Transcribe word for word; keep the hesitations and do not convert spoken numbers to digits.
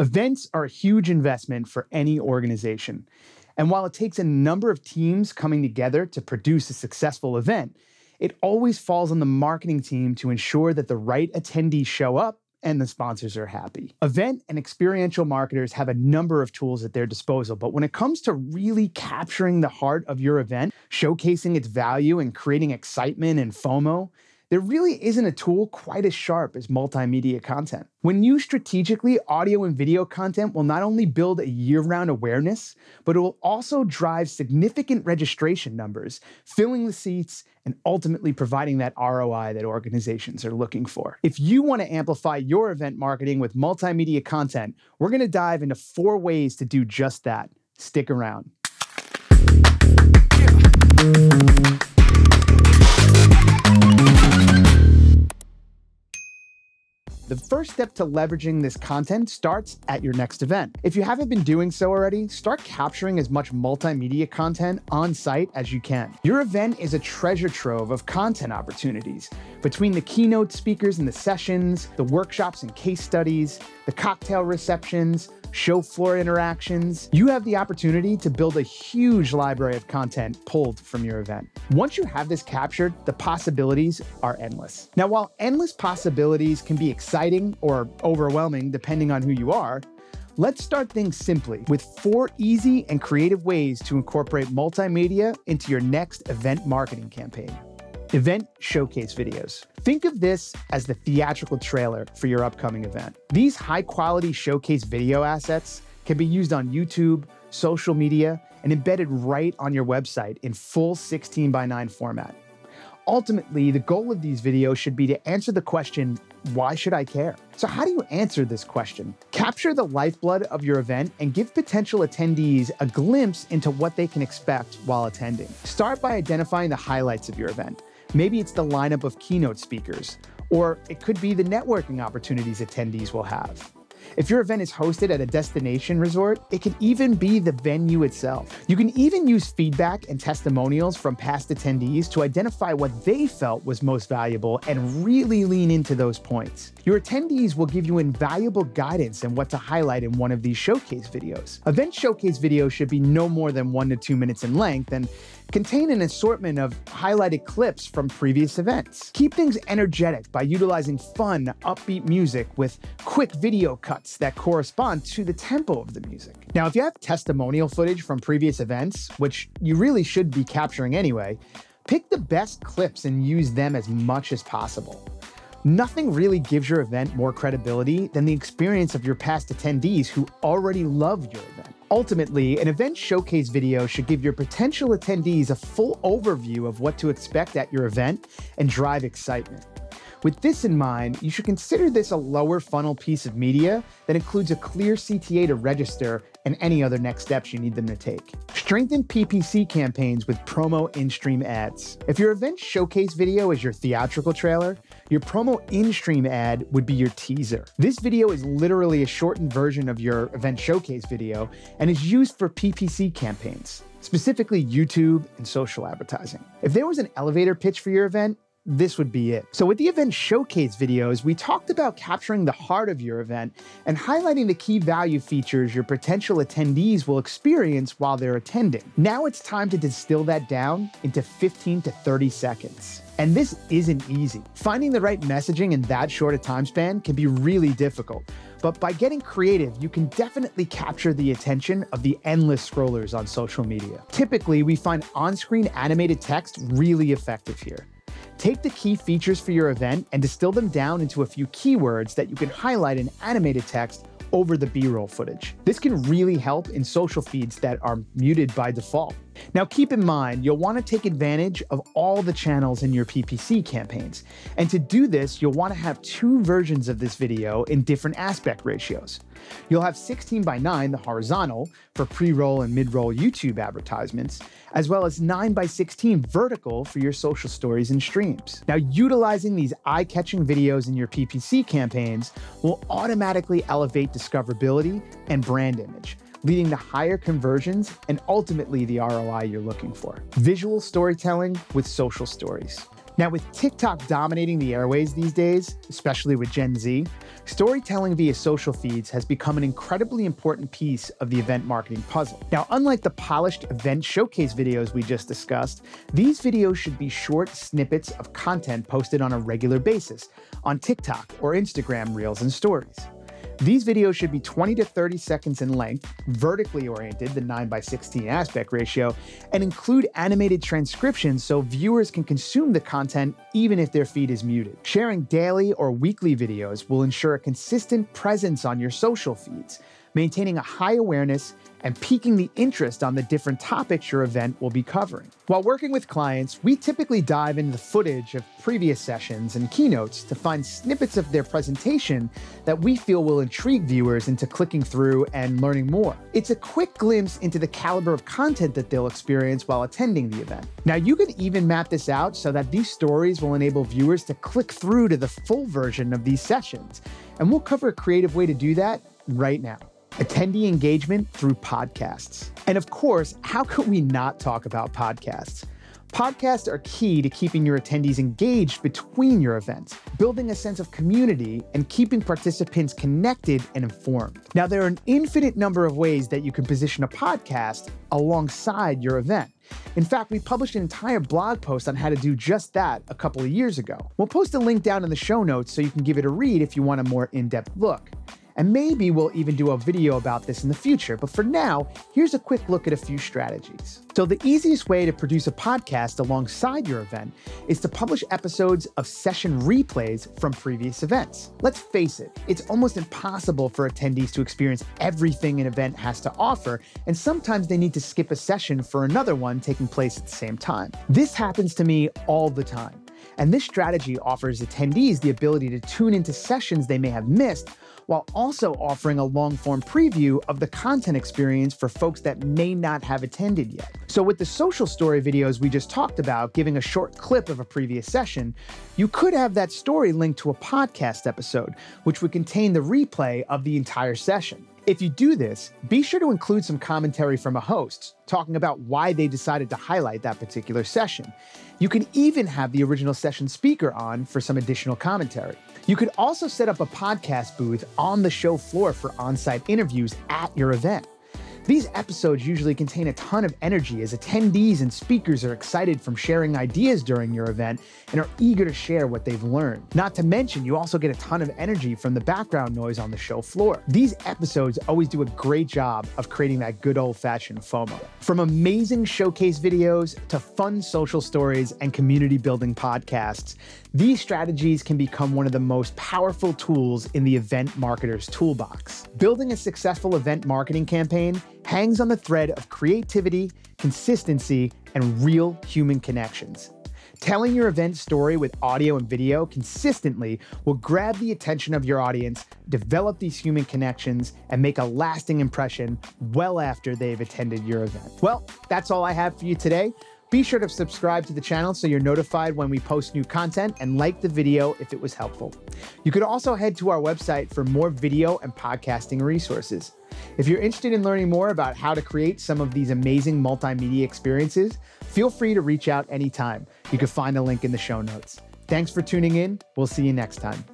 Events are a huge investment for any organization. And while it takes a number of teams coming together to produce a successful event, it always falls on the marketing team to ensure that the right attendees show up and the sponsors are happy. Event and experiential marketers have a number of tools at their disposal, but when it comes to really capturing the heart of your event, showcasing its value and creating excitement and FOMO, there really isn't a tool quite as sharp as multimedia content. When used strategically, audio and video content will not only build a year-round awareness, but it will also drive significant registration numbers, filling the seats, and ultimately providing that R O I that organizations are looking for. If you want to amplify your event marketing with multimedia content, we're going to dive into four ways to do just that. Stick around. The first step to leveraging this content starts at your next event. If you haven't been doing so already, start capturing as much multimedia content on site as you can. Your event is a treasure trove of content opportunities. Between the keynote speakers and the sessions, the workshops and case studies, the cocktail receptions, show floor interactions, you have the opportunity to build a huge library of content pulled from your event. Once you have this captured, the possibilities are endless. Now, while endless possibilities can be exciting or overwhelming depending on who you are, let's start things simply with four easy and creative ways to incorporate multimedia into your next event marketing campaign. Event showcase videos. Think of this as the theatrical trailer for your upcoming event. These high-quality showcase video assets can be used on YouTube, social media, and embedded right on your website in full sixteen by nine format. Ultimately, the goal of these videos should be to answer the question, why should I care? So how do you answer this question? Capture the lifeblood of your event and give potential attendees a glimpse into what they can expect while attending. Start by identifying the highlights of your event. Maybe it's the lineup of keynote speakers, or it could be the networking opportunities attendees will have. If your event is hosted at a destination resort, it can even be the venue itself. You can even use feedback and testimonials from past attendees to identify what they felt was most valuable and really lean into those points. Your attendees will give you invaluable guidance in what to highlight in one of these showcase videos. Event showcase videos should be no more than one to two minutes in length and contain an assortment of highlighted clips from previous events. Keep things energetic by utilizing fun, upbeat music with quick video cuts that correspond to the tempo of the music. Now, if you have testimonial footage from previous events, which you really should be capturing anyway, pick the best clips and use them as much as possible. Nothing really gives your event more credibility than the experience of your past attendees who already loved your event. Ultimately, an event showcase video should give your potential attendees a full overview of what to expect at your event and drive excitement. With this in mind, you should consider this a lower funnel piece of media that includes a clear C T A to register and any other next steps you need them to take. Strengthen P P C campaigns with promo in-stream ads. If your event showcase video is your theatrical trailer, your promo in-stream ad would be your teaser. This video is literally a shortened version of your event showcase video and is used for P P C campaigns, specifically YouTube and social advertising. If there was an elevator pitch for your event, this would be it. So with the event showcase videos, we talked about capturing the heart of your event and highlighting the key value features your potential attendees will experience while they're attending. Now it's time to distill that down into fifteen to thirty seconds. And this isn't easy. Finding the right messaging in that short a time span can be really difficult, but by getting creative, you can definitely capture the attention of the endless scrollers on social media. Typically, we find on-screen animated text really effective here. Take the key features for your event and distill them down into a few keywords that you can highlight in animated text over the B-roll footage. This can really help in social feeds that are muted by default. Now keep in mind, you'll want to take advantage of all the channels in your P P C campaigns. And to do this, you'll want to have two versions of this video in different aspect ratios. You'll have sixteen by nine, the horizontal, for pre-roll and mid-roll YouTube advertisements, as well as nine by sixteen vertical for your social stories and streams. Now, utilizing these eye-catching videos in your P P C campaigns will automatically elevate discoverability and brand image, leading to higher conversions and ultimately the R O I you're looking for. Visual storytelling with social stories. Now, with TikTok dominating the airways these days, especially with Gen Z, storytelling via social feeds has become an incredibly important piece of the event marketing puzzle. Now, unlike the polished event showcase videos we just discussed, these videos should be short snippets of content posted on a regular basis on TikTok or Instagram Reels and Stories. These videos should be twenty to thirty seconds in length, vertically oriented, the nine by sixteen aspect ratio, and include animated transcriptions so viewers can consume the content even if their feed is muted. Sharing daily or weekly videos will ensure a consistent presence on your social feeds, maintaining a high awareness and piquing the interest on the different topics your event will be covering. While working with clients, we typically dive into the footage of previous sessions and keynotes to find snippets of their presentation that we feel will intrigue viewers into clicking through and learning more. It's a quick glimpse into the caliber of content that they'll experience while attending the event. Now, you can even map this out so that these stories will enable viewers to click through to the full version of these sessions, and we'll cover a creative way to do that right now. Attendee engagement through podcasts. And of course, how could we not talk about podcasts? Podcasts are key to keeping your attendees engaged between your events, building a sense of community, and keeping participants connected and informed. Now, there are an infinite number of ways that you can position a podcast alongside your event. In fact, we published an entire blog post on how to do just that a couple of years ago. We'll post a link down in the show notes so you can give it a read if you want a more in-depth look. And maybe we'll even do a video about this in the future. But for now, here's a quick look at a few strategies. So the easiest way to produce a podcast alongside your event is to publish episodes of session replays from previous events. Let's face it, it's almost impossible for attendees to experience everything an event has to offer, and sometimes they need to skip a session for another one taking place at the same time. This happens to me all the time. And this strategy offers attendees the ability to tune into sessions they may have missed, while also offering a long-form preview of the content experience for folks that may not have attended yet. So with the social story videos we just talked about, giving a short clip of a previous session, you could have that story linked to a podcast episode, which would contain the replay of the entire session. If you do this, be sure to include some commentary from a host, talking about why they decided to highlight that particular session. You can even have the original session speaker on for some additional commentary. You could also set up a podcast booth on the show floor for on-site interviews at your event. These episodes usually contain a ton of energy as attendees and speakers are excited from sharing ideas during your event and are eager to share what they've learned. Not to mention, you also get a ton of energy from the background noise on the show floor. These episodes always do a great job of creating that good old-fashioned FOMO. From amazing showcase videos to fun social stories and community-building podcasts, these strategies can become one of the most powerful tools in the event marketer's toolbox. Building a successful event marketing campaign hangs on the thread of creativity, consistency, and real human connections. Telling your event story with audio and video consistently will grab the attention of your audience, develop these human connections, and make a lasting impression well after they've attended your event. Well, that's all I have for you today. Be sure to subscribe to the channel so you're notified when we post new content, and like the video if it was helpful. You could also head to our website for more video and podcasting resources. If you're interested in learning more about how to create some of these amazing multimedia experiences, feel free to reach out anytime. You can find a link in the show notes. Thanks for tuning in. We'll see you next time.